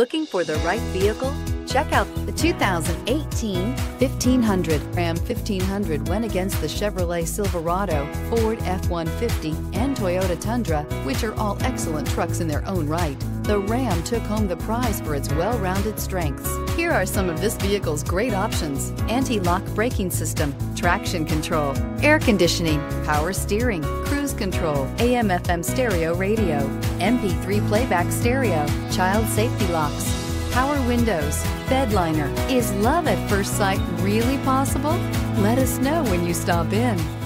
Looking for the right vehicle? Check out the 2018 1500. Ram 1500 went against the Chevrolet Silverado, Ford F-150, and Toyota Tundra, which are all excellent trucks in their own right. The Ram took home the prize for its well-rounded strengths. Here are some of this vehicle's great options: anti-lock braking system, traction control, air conditioning, power steering, cruise control, AM/FM stereo radio, MP3 playback stereo, child safety locks, power windows, bed liner. Is love at first sight really possible? Let us know when you stop in.